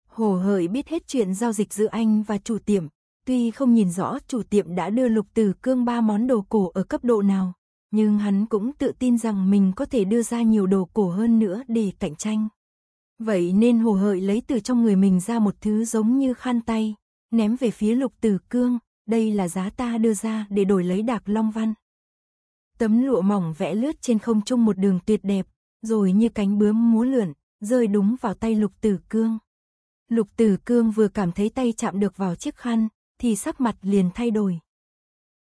Hồ Hợi biết hết chuyện giao dịch giữa anh và chủ tiệm, tuy không nhìn rõ chủ tiệm đã đưa Lục Tử Cương ba món đồ cổ ở cấp độ nào, nhưng hắn cũng tự tin rằng mình có thể đưa ra nhiều đồ cổ hơn nữa để cạnh tranh. Vậy nên Hồ Hợi lấy từ trong người mình ra một thứ giống như khăn tay, ném về phía Lục Tử Cương, đây là giá ta đưa ra để đổi lấy đạc Long Văn. Tấm lụa mỏng vẽ lướt trên không trung một đường tuyệt đẹp, rồi như cánh bướm múa lượn, rơi đúng vào tay Lục Tử Cương. Lục Tử Cương vừa cảm thấy tay chạm được vào chiếc khăn, thì sắc mặt liền thay đổi.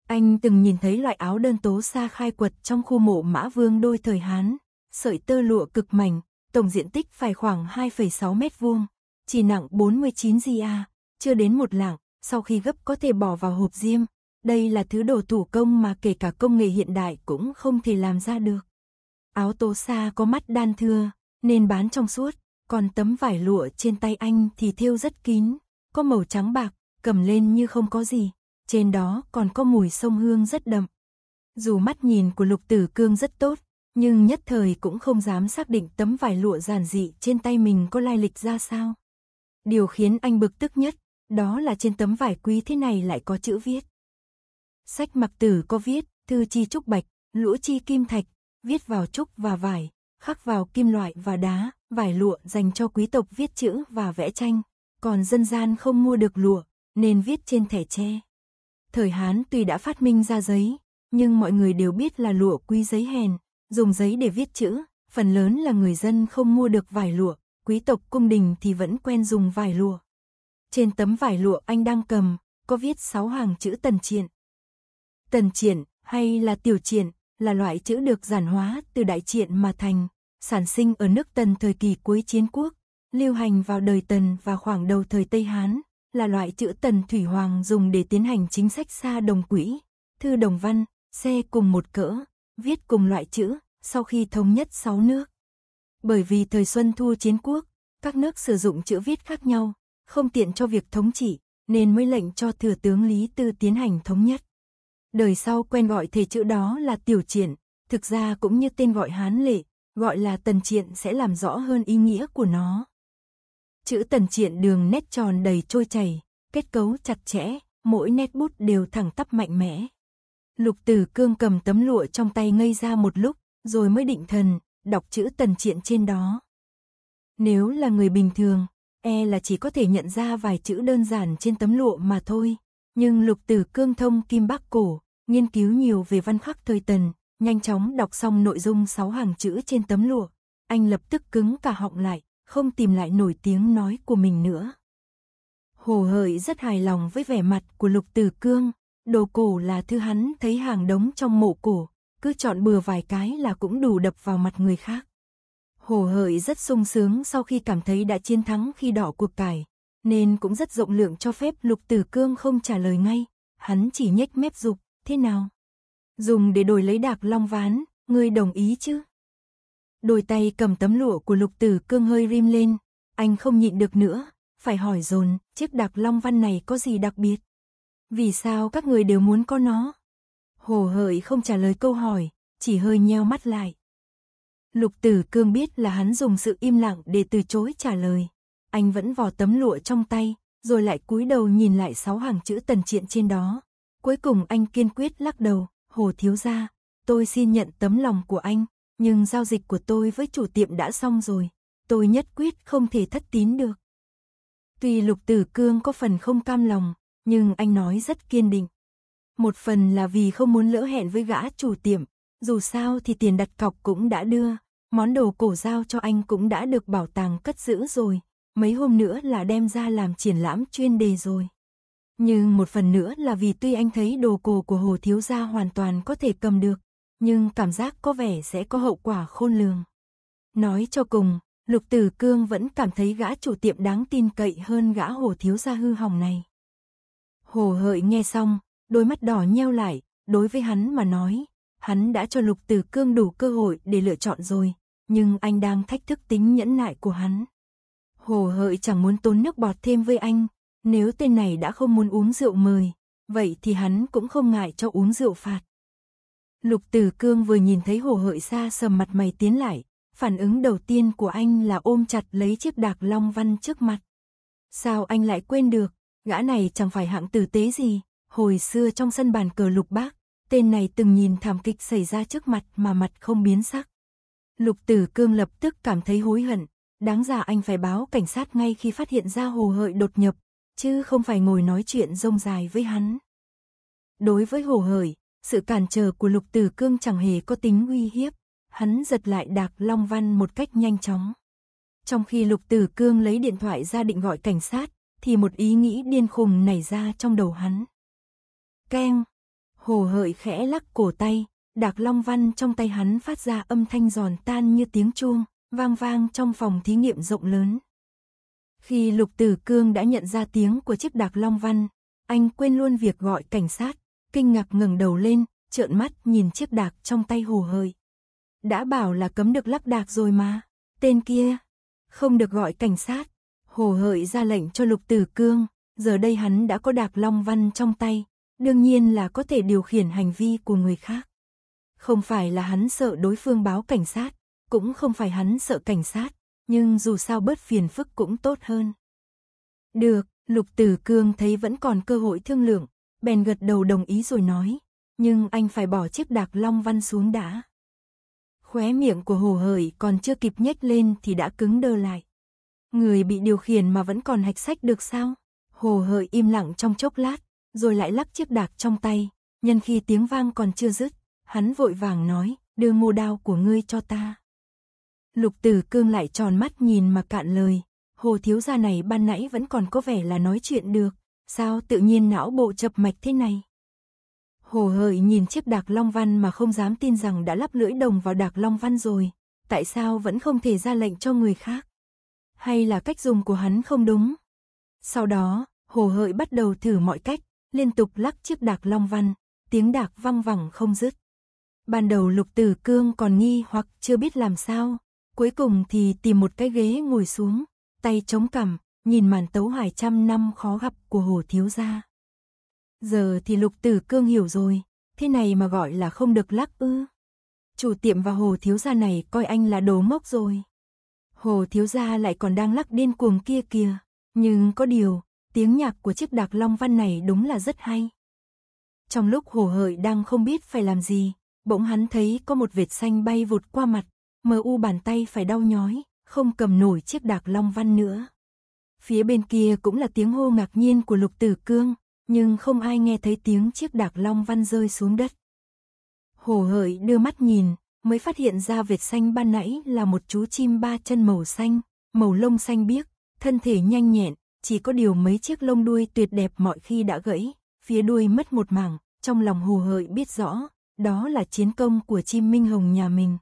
Anh từng nhìn thấy loại áo đơn tố sa khai quật trong khu mộ Mã Vương đôi thời Hán, sợi tơ lụa cực mảnh, tổng diện tích phải khoảng hai phẩy sáu mét vuông, chỉ nặng bốn mươi chín gam, chưa đến một lạng, sau khi gấp có thể bỏ vào hộp diêm. Đây là thứ đồ thủ công mà kể cả công nghệ hiện đại cũng không thể làm ra được. Áo tố sa có mắt đan thưa, nên bán trong suốt. Còn tấm vải lụa trên tay anh thì thêu rất kín, có màu trắng bạc, cầm lên như không có gì, trên đó còn có mùi sông hương rất đậm. Dù mắt nhìn của Lục Tử Cương rất tốt, nhưng nhất thời cũng không dám xác định tấm vải lụa giản dị trên tay mình có lai lịch ra sao. Điều khiến anh bực tức nhất, đó là trên tấm vải quý thế này lại có chữ viết. Sách mặc tử có viết, thư chi trúc bạch, lũa chi kim thạch, viết vào trúc và vải, khắc vào kim loại và đá. Vải lụa dành cho quý tộc viết chữ và vẽ tranh, còn dân gian không mua được lụa, nên viết trên thẻ tre. Thời Hán tuy đã phát minh ra giấy, nhưng mọi người đều biết là lụa quý giấy hèn, dùng giấy để viết chữ, phần lớn là người dân không mua được vải lụa, quý tộc cung đình thì vẫn quen dùng vải lụa. Trên tấm vải lụa anh đang cầm, có viết sáu hàng chữ Tần Triện. Tần Triện, hay là Tiểu Triện, là loại chữ được giản hóa từ Đại Triện mà thành. Sản sinh ở nước Tần thời kỳ cuối chiến quốc, lưu hành vào đời Tần và khoảng đầu thời Tây Hán, là loại chữ Tần Thủy Hoàng dùng để tiến hành chính sách xa đồng quỹ, thư đồng văn, xe cùng một cỡ, viết cùng loại chữ, sau khi thống nhất sáu nước. Bởi vì thời Xuân Thu chiến quốc, các nước sử dụng chữ viết khác nhau, không tiện cho việc thống trị, nên mới lệnh cho thừa tướng Lý Tư tiến hành thống nhất. Đời sau quen gọi thể chữ đó là Tiểu Triện, thực ra cũng như tên gọi Hán lệ. Gọi là Tần Triện sẽ làm rõ hơn ý nghĩa của nó. Chữ Tần Triện đường nét tròn đầy trôi chảy, kết cấu chặt chẽ, mỗi nét bút đều thẳng tắp mạnh mẽ. Lục Tử Cương cầm tấm lụa trong tay ngây ra một lúc, rồi mới định thần, đọc chữ Tần Triện trên đó. Nếu là người bình thường, e là chỉ có thể nhận ra vài chữ đơn giản trên tấm lụa mà thôi. Nhưng Lục Tử Cương thông Kim Bắc Cổ, nghiên cứu nhiều về văn khắc thời Tần, nhanh chóng đọc xong nội dung sáu hàng chữ trên tấm lụa. Anh lập tức cứng cả họng lại, không tìm lại nổi tiếng nói của mình nữa. Hồ Hợi rất hài lòng với vẻ mặt của Lục Tử Cương. Đồ cổ là thứ hắn thấy hàng đống trong mộ cổ, cứ chọn bừa vài cái là cũng đủ đập vào mặt người khác. Hồ Hợi rất sung sướng sau khi cảm thấy đã chiến thắng khi đỏ cuộc cải, nên cũng rất rộng lượng cho phép Lục Tử Cương không trả lời ngay. Hắn chỉ nhếch mép dục, thế nào? Dùng để đổi lấy Đạc Long Ván, ngươi đồng ý chứ? Đôi tay cầm tấm lụa của Lục Tử Cương hơi rim lên, anh không nhịn được nữa, phải hỏi dồn, chiếc Đạc Long Văn này có gì đặc biệt? Vì sao các người đều muốn có nó? Hồ Hợi không trả lời câu hỏi, chỉ hơi nheo mắt lại. Lục Tử Cương biết là hắn dùng sự im lặng để từ chối trả lời. Anh vẫn vò tấm lụa trong tay, rồi lại cúi đầu nhìn lại sáu hàng chữ Tần Triện trên đó. Cuối cùng anh kiên quyết lắc đầu, Hồ thiếu gia, tôi xin nhận tấm lòng của anh, nhưng giao dịch của tôi với chủ tiệm đã xong rồi, tôi nhất quyết không thể thất tín được. Tuy Lục Tử Cương có phần không cam lòng, nhưng anh nói rất kiên định. Một phần là vì không muốn lỡ hẹn với gã chủ tiệm, dù sao thì tiền đặt cọc cũng đã đưa, món đồ cổ giao cho anh cũng đã được bảo tàng cất giữ rồi, mấy hôm nữa là đem ra làm triển lãm chuyên đề rồi. Nhưng một phần nữa là vì tuy anh thấy đồ cổ của Hồ thiếu gia hoàn toàn có thể cầm được, nhưng cảm giác có vẻ sẽ có hậu quả khôn lường. Nói cho cùng, Lục Tử Cương vẫn cảm thấy gã chủ tiệm đáng tin cậy hơn gã Hồ thiếu gia hư hỏng này. Hồ Hợi nghe xong, đôi mắt đỏ nheo lại, đối với hắn mà nói, hắn đã cho Lục Tử Cương đủ cơ hội để lựa chọn rồi, nhưng anh đang thách thức tính nhẫn nại của hắn. Hồ Hợi chẳng muốn tốn nước bọt thêm với anh, nếu tên này đã không muốn uống rượu mời, vậy thì hắn cũng không ngại cho uống rượu phạt. Lục Tử Cương vừa nhìn thấy Hồ Hợi xa sầm mặt mày tiến lại, phản ứng đầu tiên của anh là ôm chặt lấy chiếc Đạc Long Văn trước mặt. Sao anh lại quên được? Gã này chẳng phải hạng tử tế gì, hồi xưa trong sân bàn cờ Lục Bác, tên này từng nhìn thảm kịch xảy ra trước mặt mà mặt không biến sắc. Lục Tử Cương lập tức cảm thấy hối hận, đáng ra anh phải báo cảnh sát ngay khi phát hiện ra Hồ Hợi đột nhập, chứ không phải ngồi nói chuyện rông dài với hắn. Đối với Hồ Hợi, sự cản trở của Lục Tử Cương chẳng hề có tính uy hiếp, hắn giật lại Đạc Long Văn một cách nhanh chóng. Trong khi Lục Tử Cương lấy điện thoại ra định gọi cảnh sát, thì một ý nghĩ điên khùng nảy ra trong đầu hắn. Keng! Hồ Hợi khẽ lắc cổ tay, Đạc Long Văn trong tay hắn phát ra âm thanh giòn tan như tiếng chuông, vang vang trong phòng thí nghiệm rộng lớn. Khi Lục Tử Cương đã nhận ra tiếng của chiếc Đạc Long Văn, anh quên luôn việc gọi cảnh sát, kinh ngạc ngẩng đầu lên, trợn mắt nhìn chiếc đạc trong tay Hồ Hợi. Đã bảo là cấm được lắc đạc rồi mà, tên kia, không được gọi cảnh sát. Hồ Hợi ra lệnh cho Lục Tử Cương, giờ đây hắn đã có Đạc Long Văn trong tay, đương nhiên là có thể điều khiển hành vi của người khác. Không phải là hắn sợ đối phương báo cảnh sát, cũng không phải hắn sợ cảnh sát, nhưng dù sao bớt phiền phức cũng tốt hơn. Được, Lục Tử Cương thấy vẫn còn cơ hội thương lượng, bèn gật đầu đồng ý rồi nói, nhưng anh phải bỏ chiếc Đạc Long Văn xuống đã. Khóe miệng của Hồ Hợi còn chưa kịp nhếch lên thì đã cứng đơ lại. Người bị điều khiển mà vẫn còn hạch sách được sao? Hồ Hợi im lặng trong chốc lát, rồi lại lắc chiếc đạc trong tay. Nhân khi tiếng vang còn chưa dứt, hắn vội vàng nói, đưa ngô đao của ngươi cho ta. Lục Tử Cương lại tròn mắt nhìn mà cạn lời. Hồ thiếu gia này ban nãy vẫn còn có vẻ là nói chuyện được, sao tự nhiên não bộ chập mạch thế này? Hồ Hợi nhìn chiếc Đạc Long Văn mà không dám tin rằng đã lắp lưỡi đồng vào Đạc Long Văn rồi. Tại sao vẫn không thể ra lệnh cho người khác? Hay là cách dùng của hắn không đúng? Sau đó, Hồ Hợi bắt đầu thử mọi cách, liên tục lắc chiếc Đạc Long Văn, tiếng đạc văng vẳng không dứt. Ban đầu Lục Tử Cương còn nghi hoặc chưa biết làm sao, cuối cùng thì tìm một cái ghế ngồi xuống, tay chống cằm, nhìn màn tấu hài trăm năm khó gặp của Hồ thiếu gia. Giờ thì Lục Tử Cương hiểu rồi, thế này mà gọi là không được lắc ư? Chủ tiệm và Hồ thiếu gia này coi anh là đồ mốc rồi. Hồ thiếu gia lại còn đang lắc điên cuồng kia kìa, nhưng có điều, tiếng nhạc của chiếc Đạc Long Văn này đúng là rất hay. Trong lúc Hồ Hợi đang không biết phải làm gì, bỗng hắn thấy có một vệt xanh bay vụt qua mặt, mờ u bàn tay phải đau nhói, không cầm nổi chiếc Đạc Long Văn nữa. Phía bên kia cũng là tiếng hô ngạc nhiên của Lục Tử Cương, nhưng không ai nghe thấy tiếng chiếc Đạc Long Văn rơi xuống đất. Hồ Hợi đưa mắt nhìn, mới phát hiện ra vệt xanh ban nãy là một chú chim ba chân màu xanh, màu lông xanh biếc, thân thể nhanh nhẹn, chỉ có điều mấy chiếc lông đuôi tuyệt đẹp mọi khi đã gãy, phía đuôi mất một mảng, trong lòng Hồ Hợi biết rõ, đó là chiến công của chim Minh Hồng nhà mình.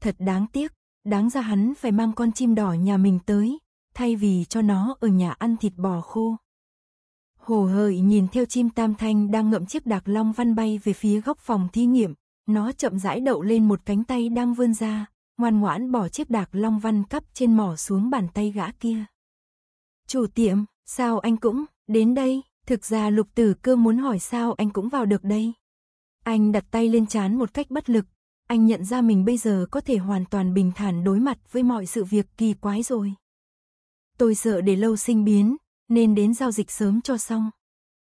Thật đáng tiếc, đáng ra hắn phải mang con chim đỏ nhà mình tới, thay vì cho nó ở nhà ăn thịt bò khô. Hồ Hợi nhìn theo chim Tam Thanh đang ngậm chiếc Đạc Long Văn bay về phía góc phòng thí nghiệm, nó chậm rãi đậu lên một cánh tay đang vươn ra, ngoan ngoãn bỏ chiếc Đạc Long Văn cắp trên mỏ xuống bàn tay gã kia. Chủ tiệm, sao anh cũng đến đây? Thực ra Lục Tử Cương muốn hỏi sao anh cũng vào được đây. Anh đặt tay lên trán một cách bất lực, anh nhận ra mình bây giờ có thể hoàn toàn bình thản đối mặt với mọi sự việc kỳ quái rồi. Tôi sợ để lâu sinh biến, nên đến giao dịch sớm cho xong.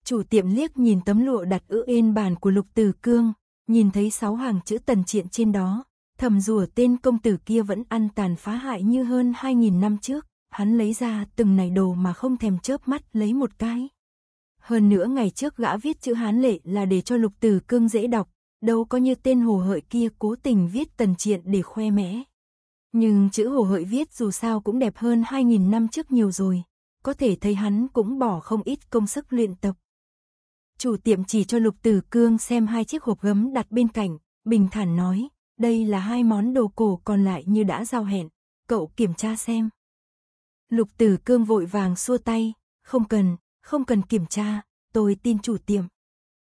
Chủ tiệm liếc nhìn tấm lụa đặt ứ trên bàn của Lục Tử Cương, nhìn thấy sáu hàng chữ Tần Triện trên đó, thầm rủa tên công tử kia vẫn ăn tàn phá hại như hơn hai nghìn năm trước, hắn lấy ra từng này đồ mà không thèm chớp mắt lấy một cái. Hơn nữa ngày trước gã viết chữ Hán lệ là để cho Lục Tử Cương dễ đọc, đâu có như tên Hồ Hợi kia cố tình viết Tần Triện để khoe mẽ. Nhưng chữ Hồ Hợi viết dù sao cũng đẹp hơn hai nghìn năm trước nhiều rồi, có thể thấy hắn cũng bỏ không ít công sức luyện tập. Chủ tiệm chỉ cho Lục Tử Cương xem hai chiếc hộp gấm đặt bên cạnh, bình thản nói, đây là hai món đồ cổ còn lại như đã giao hẹn, cậu kiểm tra xem. Lục Tử Cương vội vàng xua tay, không cần, không cần kiểm tra, tôi tin chủ tiệm.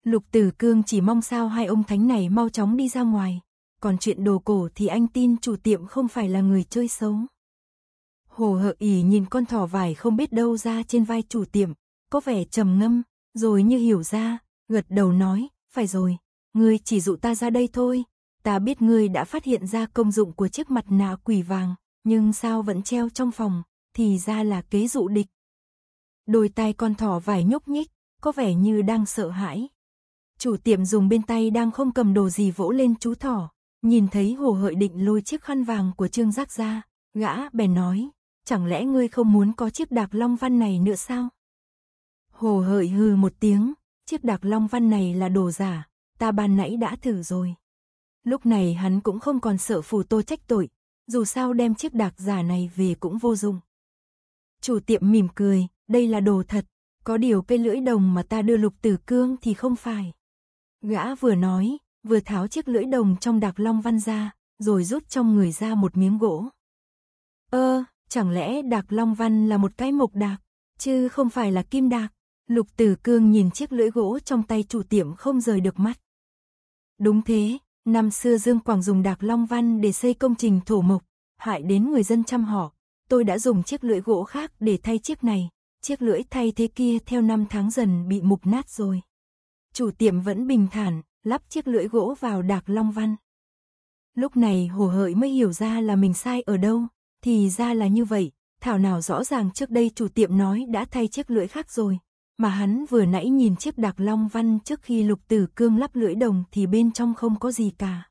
Lục Tử Cương chỉ mong sao hai ông thánh này mau chóng đi ra ngoài, còn chuyện đồ cổ thì anh tin chủ tiệm không phải là người chơi xấu. Hồ Hợi ỉ nhìn con thỏ vải không biết đâu ra trên vai chủ tiệm, có vẻ trầm ngâm, rồi như hiểu ra, gật đầu nói, phải rồi, ngươi chỉ dụ ta ra đây thôi, ta biết ngươi đã phát hiện ra công dụng của chiếc mặt nạ quỷ vàng, nhưng sao vẫn treo trong phòng, thì ra là kế dụ địch. Đôi tai con thỏ vải nhúc nhích, có vẻ như đang sợ hãi. Chủ tiệm dùng bên tay đang không cầm đồ gì vỗ lên chú thỏ, nhìn thấy Hồ Hợi định lôi chiếc khăn vàng của Trương Giác ra, gã bèn nói, chẳng lẽ ngươi không muốn có chiếc Đạc Long Văn này nữa sao? Hồ Hợi hừ một tiếng, chiếc Đạc Long Văn này là đồ giả, ta ban nãy đã thử rồi. Lúc này hắn cũng không còn sợ Phù Tô trách tội, dù sao đem chiếc đạc giả này về cũng vô dụng. Chủ tiệm mỉm cười, đây là đồ thật, có điều cây lưỡi đồng mà ta đưa Lục Tử Cương thì không phải. Gã vừa nói, vừa tháo chiếc lưỡi đồng trong Đạc Long Văn ra, rồi rút trong người ra một miếng gỗ. Ơ, ờ, chẳng lẽ Đạc Long Văn là một cái mộc đạc, chứ không phải là kim đạc? Lục Tử Cương nhìn chiếc lưỡi gỗ trong tay chủ tiệm không rời được mắt. Đúng thế, năm xưa Dương Quảng dùng Đạc Long Văn để xây công trình thổ mộc, hại đến người dân chăm họ. Tôi đã dùng chiếc lưỡi gỗ khác để thay chiếc này, chiếc lưỡi thay thế kia theo năm tháng dần bị mục nát rồi. Chủ tiệm vẫn bình thản, lắp chiếc lưỡi gỗ vào Đạc Long Văn. Lúc này Hồ Hợi mới hiểu ra là mình sai ở đâu, thì ra là như vậy, thảo nào rõ ràng trước đây chủ tiệm nói đã thay chiếc lưỡi khác rồi, mà hắn vừa nãy nhìn chiếc Đạc Long Văn trước khi Lục Tử Cương lắp lưỡi đồng thì bên trong không có gì cả.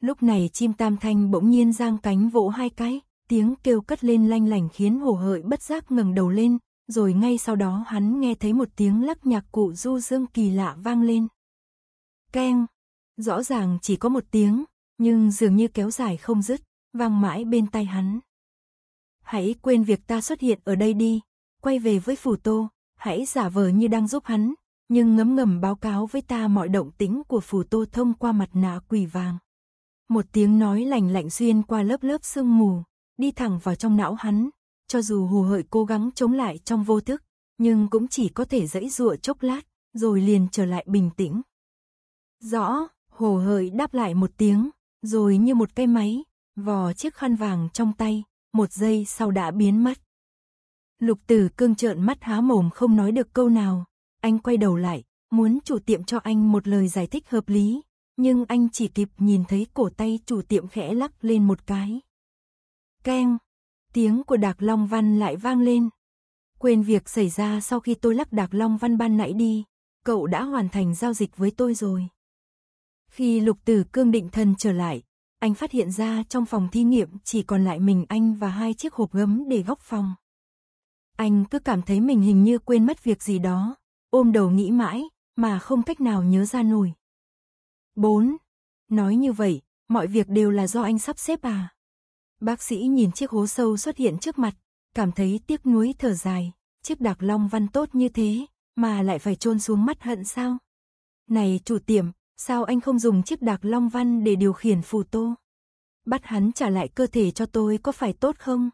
Lúc này chim Tam Thanh bỗng nhiên giang cánh vỗ hai cái, tiếng kêu cất lên lanh lảnh khiến Hồ Hợi bất giác ngẩng đầu lên, rồi ngay sau đó hắn nghe thấy một tiếng lắc nhạc cụ du dương kỳ lạ vang lên. Keng, rõ ràng chỉ có một tiếng, nhưng dường như kéo dài không dứt, vang mãi bên tai hắn. Hãy quên việc ta xuất hiện ở đây đi, quay về với Phù Tô, hãy giả vờ như đang giúp hắn, nhưng ngấm ngầm báo cáo với ta mọi động tĩnh của Phù Tô thông qua mặt nạ quỷ vàng. Một tiếng nói lành lạnh xuyên qua lớp lớp sương mù, đi thẳng vào trong não hắn, cho dù Hồ Hợi cố gắng chống lại trong vô thức, nhưng cũng chỉ có thể giãy giụa chốc lát, rồi liền trở lại bình tĩnh. Rõ, Hồ Hợi đáp lại một tiếng, rồi như một cái máy, vò chiếc khăn vàng trong tay, một giây sau đã biến mất. Lục Tử Cương trợn mắt há mồm không nói được câu nào, anh quay đầu lại, muốn chủ tiệm cho anh một lời giải thích hợp lý, nhưng anh chỉ kịp nhìn thấy cổ tay chủ tiệm khẽ lắc lên một cái. Keng, tiếng của Đạc Long Văn lại vang lên. Quên việc xảy ra sau khi tôi lắc Đạc Long Văn ban nãy đi, cậu đã hoàn thành giao dịch với tôi rồi. Khi Lục Tử Cương định thần trở lại, anh phát hiện ra trong phòng thí nghiệm chỉ còn lại mình anh và hai chiếc hộp gấm để góc phòng. Anh cứ cảm thấy mình hình như quên mất việc gì đó, ôm đầu nghĩ mãi, mà không cách nào nhớ ra nổi. bốn. Nói như vậy, mọi việc đều là do anh sắp xếp à? Bác sĩ nhìn chiếc hố sâu xuất hiện trước mặt, cảm thấy tiếc nuối thở dài, chiếc Đạc Long Văn tốt như thế, mà lại phải chôn xuống mắt hận sao? Này chủ tiệm, sao anh không dùng chiếc Đạc Long Văn để điều khiển Phù Tô? Bắt hắn trả lại cơ thể cho tôi có phải tốt không?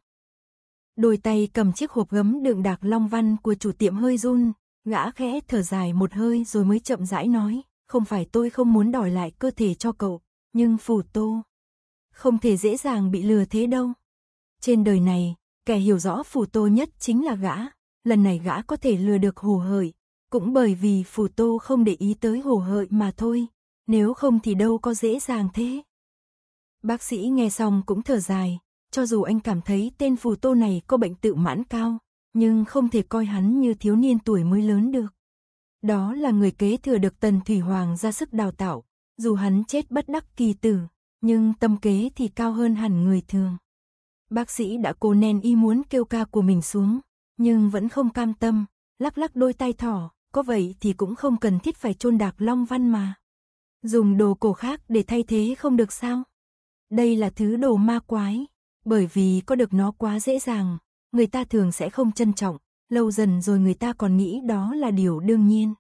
Đôi tay cầm chiếc hộp gấm đựng Đạc Long Văn của chủ tiệm hơi run, gã khẽ thở dài một hơi rồi mới chậm rãi nói, không phải tôi không muốn đòi lại cơ thể cho cậu, nhưng Phù Tô không thể dễ dàng bị lừa thế đâu. Trên đời này, kẻ hiểu rõ Phù Tô nhất chính là gã, lần này gã có thể lừa được Hồ Hợi, cũng bởi vì Phù Tô không để ý tới Hồ Hợi mà thôi, nếu không thì đâu có dễ dàng thế. Bác sĩ nghe xong cũng thở dài, cho dù anh cảm thấy tên Phù Tô này có bệnh tự mãn cao, nhưng không thể coi hắn như thiếu niên tuổi mới lớn được. Đó là người kế thừa được Tần Thủy Hoàng ra sức đào tạo, dù hắn chết bất đắc kỳ tử, nhưng tâm kế thì cao hơn hẳn người thường. Bác sĩ đã cố nén ý muốn kêu ca của mình xuống, nhưng vẫn không cam tâm, lắc lắc đôi tay thỏ, có vậy thì cũng không cần thiết phải chôn Đạc Long Văn mà. Dùng đồ cổ khác để thay thế không được sao? Đây là thứ đồ ma quái, bởi vì có được nó quá dễ dàng, người ta thường sẽ không trân trọng, lâu dần rồi người ta còn nghĩ đó là điều đương nhiên.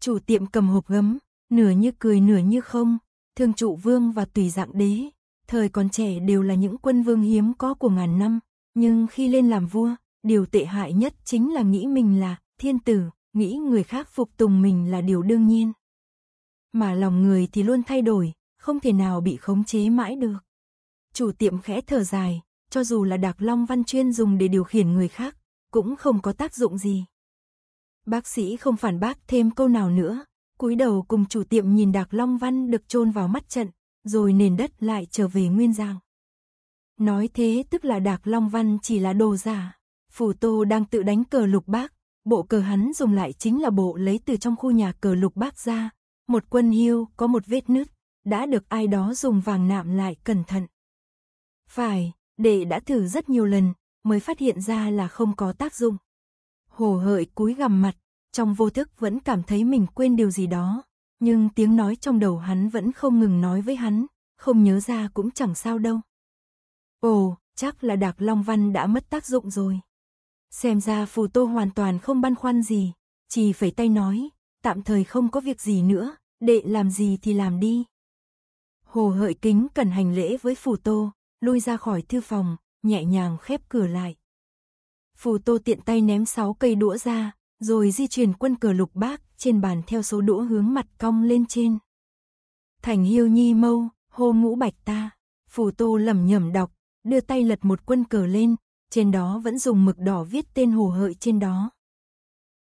Chủ tiệm cầm hộp gấm, nửa như cười nửa như không, Thương Trụ Vương và Tùy Dạng Đế, thời còn trẻ đều là những quân vương hiếm có của ngàn năm, nhưng khi lên làm vua, điều tệ hại nhất chính là nghĩ mình là thiên tử, nghĩ người khác phục tùng mình là điều đương nhiên. Mà lòng người thì luôn thay đổi, không thể nào bị khống chế mãi được. Chủ tiệm khẽ thở dài, cho dù là Đạc Long Văn chuyên dùng để điều khiển người khác, cũng không có tác dụng gì. Bác sĩ không phản bác thêm câu nào nữa, cúi đầu cùng chủ tiệm nhìn Đạc Long Văn được chôn vào mắt trận, rồi nền đất lại trở về nguyên dạng. Nói thế tức là Đạc Long Văn chỉ là đồ giả, Phù Tô đang tự đánh cờ Lục Bác, bộ cờ hắn dùng lại chính là bộ lấy từ trong khu nhà cờ Lục Bác ra, một quân hiêu có một vết nứt, đã được ai đó dùng vàng nạm lại cẩn thận. Phải, đệ đã thử rất nhiều lần, mới phát hiện ra là không có tác dụng. Hồ Hợi cúi gằm mặt, trong vô thức vẫn cảm thấy mình quên điều gì đó, nhưng tiếng nói trong đầu hắn vẫn không ngừng nói với hắn, không nhớ ra cũng chẳng sao đâu. Ồ, chắc là Đạc Long Văn đã mất tác dụng rồi. Xem ra Phù Tô hoàn toàn không băn khoăn gì, chỉ phẩy tay nói, tạm thời không có việc gì nữa, đệ làm gì thì làm đi. Hồ Hợi kính cẩn hành lễ với Phù Tô, lui ra khỏi thư phòng, nhẹ nhàng khép cửa lại. Phù Tô tiện tay ném sáu cây đũa ra, rồi di chuyển quân cờ Lục Bác trên bàn theo số đũa hướng mặt cong lên trên. Thành hiêu nhi mâu, hô ngũ bạch ta, Phù Tô lẩm nhẩm đọc, đưa tay lật một quân cờ lên, trên đó vẫn dùng mực đỏ viết tên Hồ Hợi trên đó.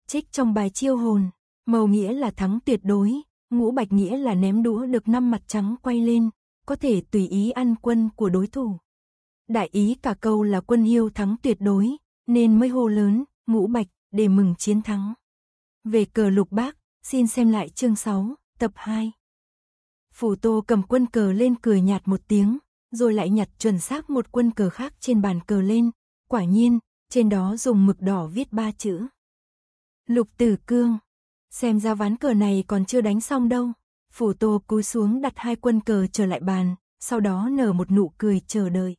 Trích trong bài chiêu hồn, màu nghĩa là thắng tuyệt đối, ngũ bạch nghĩa là ném đũa được năm mặt trắng quay lên, có thể tùy ý ăn quân của đối thủ. Đại ý cả câu là quân hiêu thắng tuyệt đối, nên mới hô lớn, ngũ bạch, để mừng chiến thắng. Về cờ Lục Bác, xin xem lại chương sáu, tập hai. Phù Tô cầm quân cờ lên cười nhạt một tiếng, rồi lại nhặt chuẩn xác một quân cờ khác trên bàn cờ lên, quả nhiên, trên đó dùng mực đỏ viết ba chữ. Lục Tử Cương, xem ra ván cờ này còn chưa đánh xong đâu. Phù Tô cúi xuống đặt hai quân cờ trở lại bàn, sau đó nở một nụ cười chờ đợi.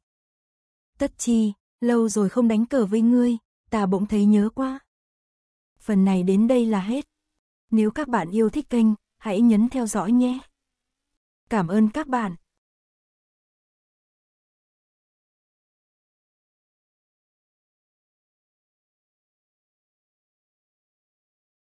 Tất Chi, lâu rồi không đánh cờ với ngươi, ta bỗng thấy nhớ quá. Phần này đến đây là hết. Nếu các bạn yêu thích kênh, hãy nhấn theo dõi nhé. Cảm ơn các bạn.